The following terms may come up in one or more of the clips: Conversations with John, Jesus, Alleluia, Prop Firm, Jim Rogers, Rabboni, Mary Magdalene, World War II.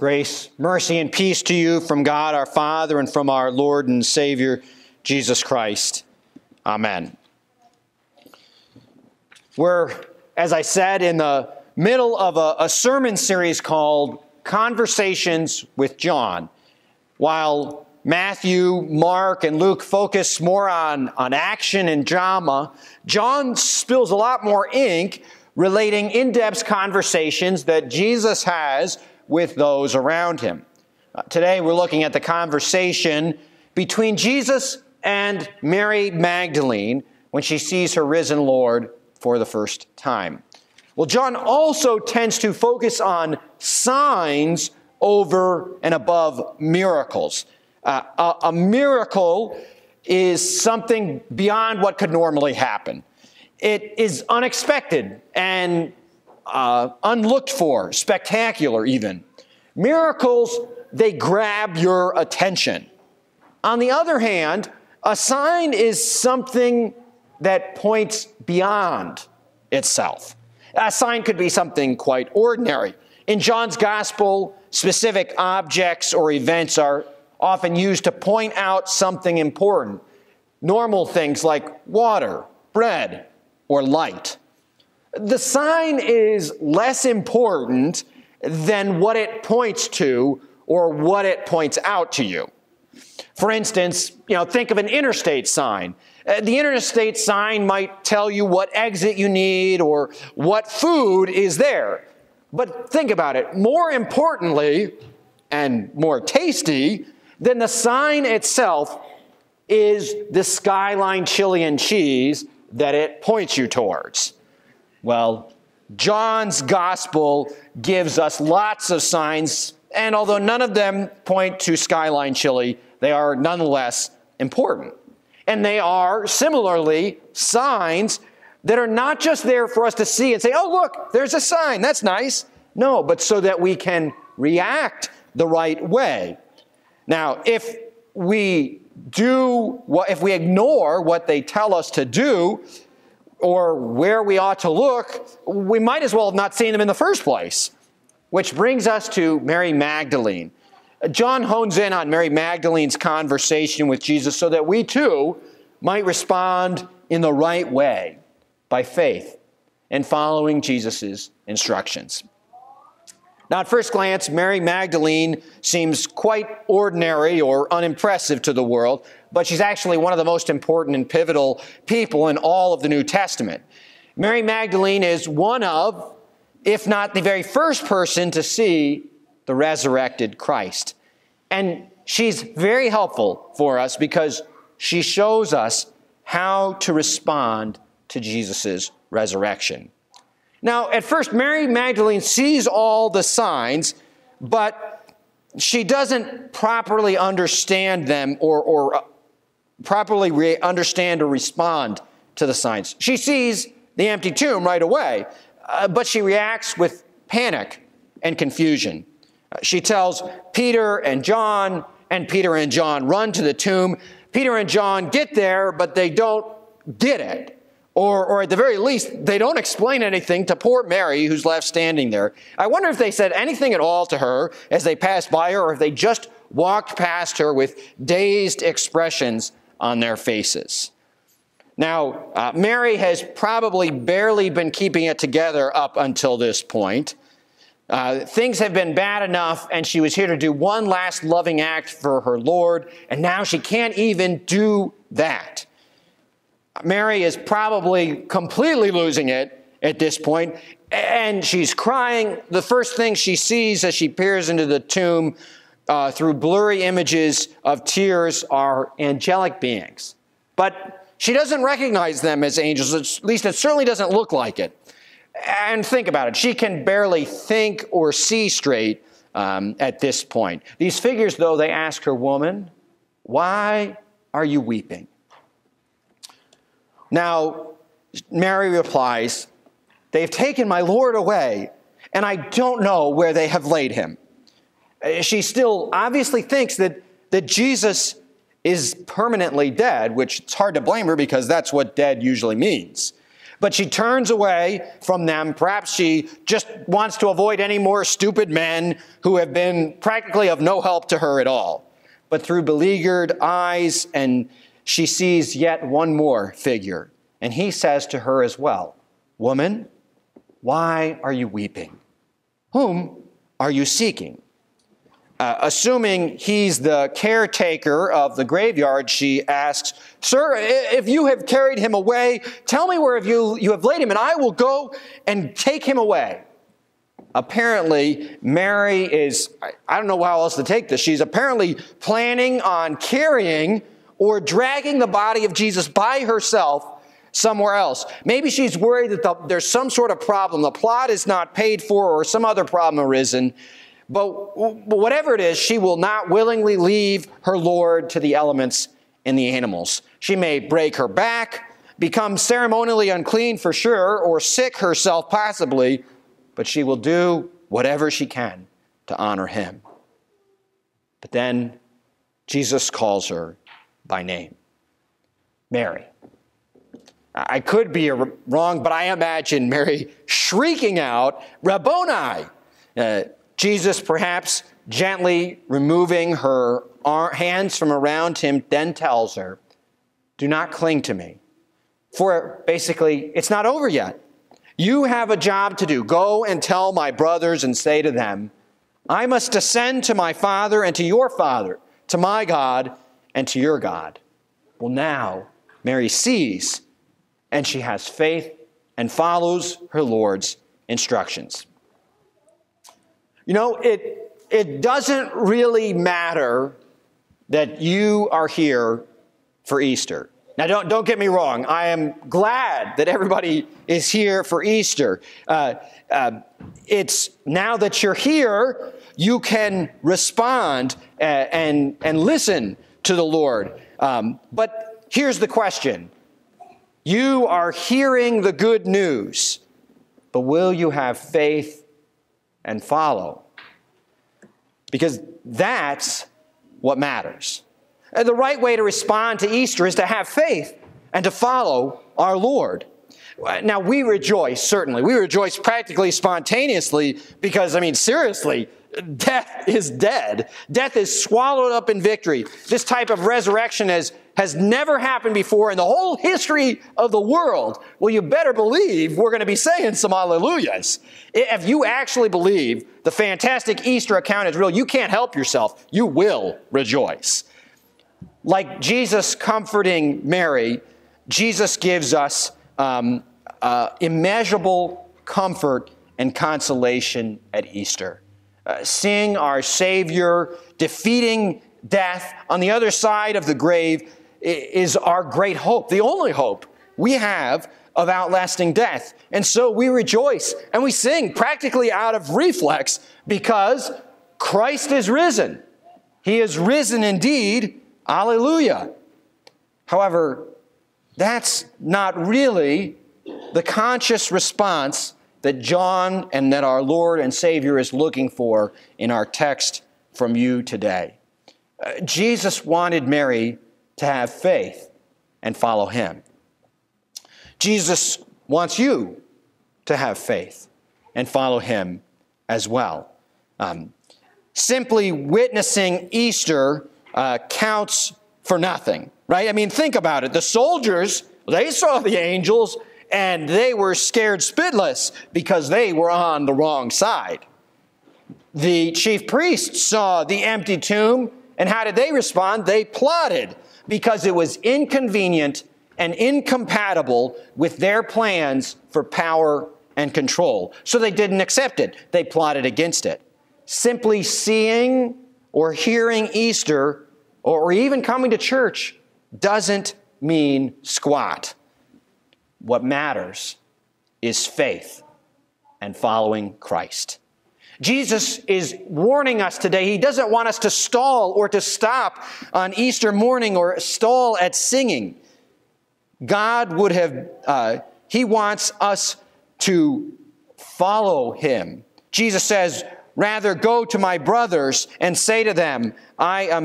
Grace, mercy, and peace to you from God our Father and from our Lord and Savior, Jesus Christ. Amen. We're, as I said, in the middle of a sermon series called Conversations with John. While Matthew, Mark, and Luke focus more on action and drama, John spills a lot more ink relating in-depth conversations that Jesus has with those around him. Today we're looking at the conversation between Jesus and Mary Magdalene when she sees her risen Lord for the first time. Well, John also tends to focus on signs over and above miracles. A miracle is something beyond what could normally happen. It is unexpected and unlooked for, spectacular even. Miracles, they grab your attention. On the other hand, a sign is something that points beyond itself. A sign could be something quite ordinary. In John's gospel, specific objects or events are often used to point out something important. Normal things like water, bread, or light. The sign is less important than what it points to or what it points out to you. For instance, think of an interstate sign. The interstate sign might tell you what exit you need or what food is there. But think about it. More importantly, and more tasty than the sign itself, is the Skyline chili and cheese that it points you towards. Well, John's gospel gives us lots of signs, and although none of them point to Skyline chili, they are nonetheless important. And they are, similarly, signs that are not just there for us to see and say, oh, look, there's a sign, that's nice. No, but so that we can react the right way. Now, if we ignore what they tell us to do, or where we ought to look, we might as well have not seen them in the first place. Which brings us to Mary Magdalene. John hones in on Mary Magdalene's conversation with Jesus so that we too might respond in the right way by faith and following Jesus' instructions. Now, at first glance, Mary Magdalene seems quite ordinary or unimpressive to the world, but she's actually one of the most important and pivotal people in all of the New Testament. Mary Magdalene is one of, if not the very first person to see the resurrected Christ. And she's very helpful for us because she shows us how to respond to Jesus' resurrection. Now, at first, Mary Magdalene sees all the signs, but she doesn't properly understand them or properly understand or respond to the signs. She sees the empty tomb right away, but she reacts with panic and confusion. She tells Peter and John run to the tomb. Peter and John get there, but they don't get it. Or at the very least, they don't explain anything to poor Mary, who's left standing there. I wonder if they said anything at all to her as they passed by her, or if they just walked past her with dazed expressions on their faces. Now, Mary has probably barely been keeping it together up until this point. Things have been bad enough, and she was here to do one last loving act for her Lord, and now she can't even do that. Mary is probably completely losing it at this point, and she's crying. The first thing she sees as she peers into the tomb through blurry images of tears are angelic beings. But she doesn't recognize them as angels, at least it certainly doesn't look like it. And think about it. She can barely think or see straight at this point. These figures, though, they ask her, "Woman, why are you weeping?" Now, Mary replies, "They've taken my Lord away, and I don't know where they have laid him." She still obviously thinks that Jesus is permanently dead, which it's hard to blame her because that's what dead usually means. but she turns away from them. Perhaps she just wants to avoid any more stupid men who have been practically of no help to her at all. But through beleaguered eyes, and she sees yet one more figure. And he says to her as well, "Woman, why are you weeping? Whom are you seeking?" Assuming he's the caretaker of the graveyard, she asks, "Sir, if you have carried him away, tell me where you have laid him, and I will go and take him away." Apparently, Mary is, I don't know how else to take this, she's apparently planning on carrying or dragging the body of Jesus by herself somewhere else. Maybe she's worried that there's some sort of problem. The plot is not paid for or some other problem arisen. But whatever it is, she will not willingly leave her Lord to the elements and the animals. She may break her back, become ceremonially unclean for sure, or sick herself possibly, but she will do whatever she can to honor him. But then Jesus calls her by name, Mary. I could be wrong, but I imagine Mary shrieking out, "Rabboni!" Jesus, perhaps gently removing her hands from around him, then tells her, "Do not cling to me." For basically, it's not over yet. You have a job to do. Go and tell my brothers and say to them, I must ascend to my Father and to your Father, to my God and to your God. Well, now Mary sees, and she has faith and follows her Lord's instructions. You know, it doesn't really matter that you are here for Easter. Now, don't get me wrong. I am glad that everybody is here for Easter. It's now that you're here, you can respond and listen to the Lord. But here's the question. You are hearing the good news, but will you have faith and follow? Because that's what matters. And the right way to respond to Easter is to have faith and to follow our Lord. Now, we rejoice, certainly. We rejoice practically spontaneously because, I mean, seriously, death is dead. Death is swallowed up in victory. This type of resurrection has never happened before in the whole history of the world. Well, you better believe we're going to be saying some hallelujahs. If you actually believe the fantastic Easter account is real, you can't help yourself. You will rejoice. Like Jesus comforting Mary, Jesus gives us immeasurable comfort and consolation at Easter. Seeing our Savior defeating death on the other side of the grave is our great hope, the only hope we have of outlasting death. And so we rejoice and we sing practically out of reflex because Christ is risen. He is risen indeed. Hallelujah. However, that's not really the conscious response that John and that our Lord and Savior is looking for in our text from you today. Jesus wanted Mary to have faith and follow him. Jesus wants you to have faith and follow him as well. Simply witnessing Easter counts for nothing, right? I mean, think about it. The soldiers, they saw the angels and they were scared spitless because they were on the wrong side. The chief priests saw the empty tomb, and how did they respond? They plotted because it was inconvenient and incompatible with their plans for power and control. So they didn't accept it. They plotted against it. Simply seeing or hearing Easter or even coming to church doesn't mean squat. What matters is faith and following Christ. Jesus is warning us today. He doesn't want us to stall or to stop on Easter morning or stall at singing. God would have, he wants us to follow him. Jesus says, rather go to my brothers and say to them, I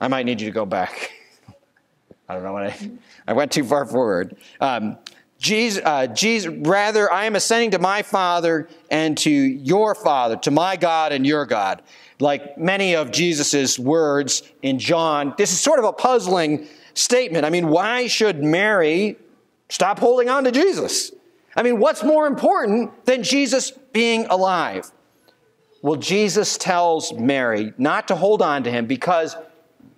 might need you to go back. I don't know what I went too far forward. Rather, I am ascending to my Father and to your Father, to my God and your God. Like many of Jesus's words in John, this is sort of a puzzling statement. I mean, why should Mary stop holding on to Jesus? I mean, what's more important than Jesus being alive? Well, Jesus tells Mary not to hold on to him because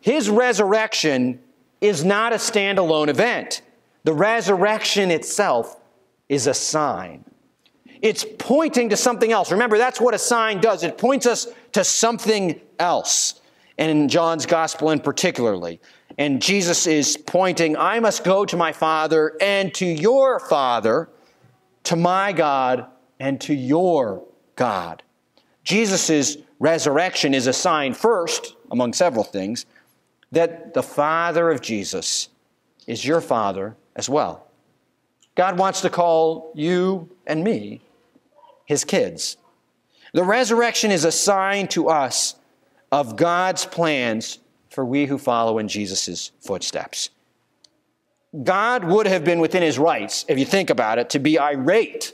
his resurrection is not a standalone event. The resurrection itself is a sign. It's pointing to something else. Remember, that's what a sign does. It points us to something else, and in John's gospel in particularly. And Jesus is pointing, I must go to my Father and to your Father, to my God and to your God. Jesus' resurrection is a sign first, among several things, that the Father of Jesus is your Father as well. God wants to call you and me his kids. The resurrection is a sign to us of God's plans for we who follow in Jesus' footsteps. God would have been within his rights, if you think about it, to be irate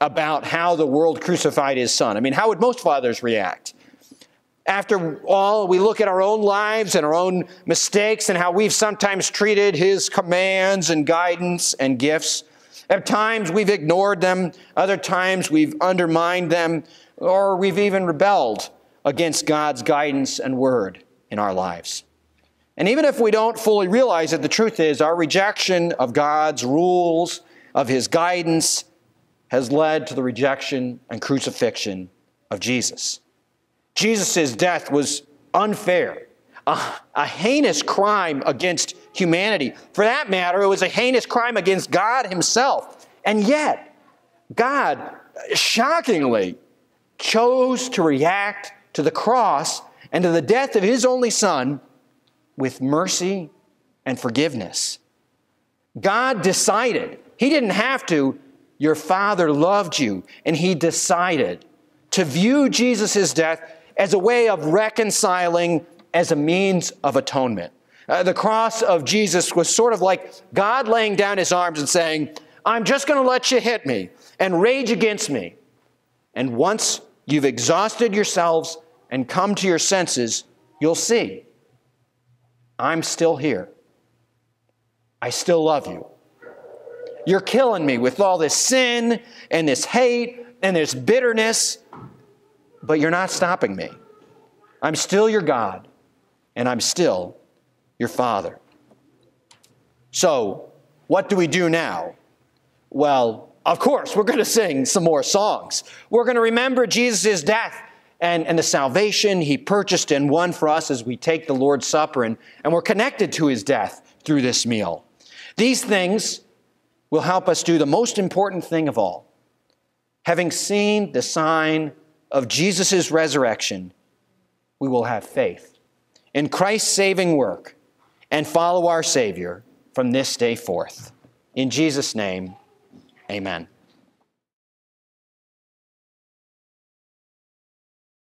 about how the world crucified his son. I mean, how would most fathers react? After all, we look at our own lives and our own mistakes and how we've sometimes treated his commands and guidance and gifts. At times we've ignored them, other times we've undermined them, or we've even rebelled against God's guidance and word in our lives. And even if we don't fully realize it, the truth is our rejection of God's rules, of his guidance, has led to the rejection and crucifixion of Jesus. Jesus' death was unfair, a heinous crime against humanity. For that matter, it was a heinous crime against God himself. And yet, God, shockingly, chose to react to the cross and to the death of his only son with mercy and forgiveness. God decided. He didn't have to. Your Father loved you, and he decided to view Jesus' death as a way of reconciling, as a means of atonement. The cross of Jesus was sort of like God laying down his arms and saying, I'm just going to let you hit me and rage against me. And once you've exhausted yourselves and come to your senses, you'll see, I'm still here. I still love you. You're killing me with all this sin and this hate and this bitterness, but you're not stopping me. I'm still your God, and I'm still your Father. So, what do we do now? Well, of course, we're going to sing some more songs. We're going to remember Jesus' death and the salvation he purchased and won for us as we take the Lord's Supper, and we're connected to his death through this meal. These things will help us do the most important thing of all. Having seen the sign of Jesus' resurrection, we will have faith in Christ's saving work and follow our Savior from this day forth. In Jesus' name, amen.